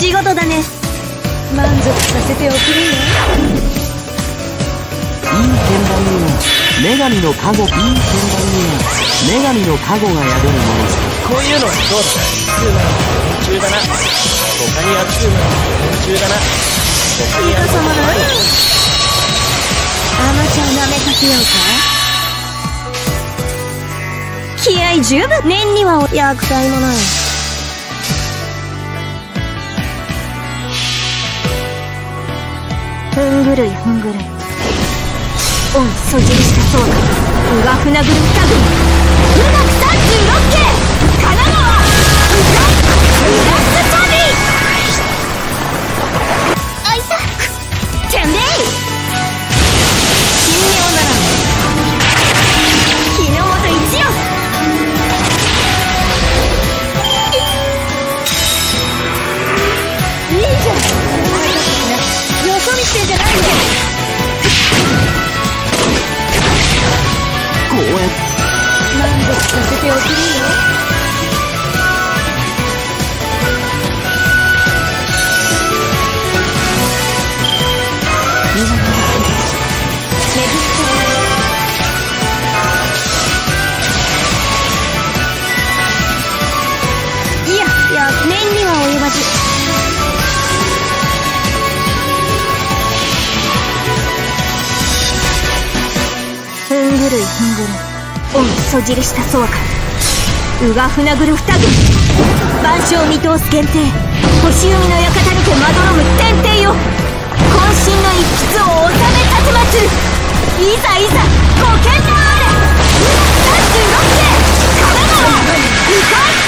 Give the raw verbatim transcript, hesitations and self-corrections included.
仕事だね。満足させておくれよ。いい天板には女神の加護いい天板には女神の加護が宿るものさ。こういうのはどうだ？夢中だな。他に悪夢は夢中だな。他に悪夢は夢中だな。アマチュア舐めさせようか。気合十分。念には厄介もない。ふんぐるいふんぐるい。恩そじりしたそうか。上船ぐるいたぐり。富岳三十六景神奈川うがうがす旅。アイサックてんでい。そじりしたそうか。うがふなぐる二組。万象見通す限定。星海の館にてまどろむ天帝よ。渾身の一筆を収めたちまつ。いざいざご検討あれ。うが三十六景神奈川うがい。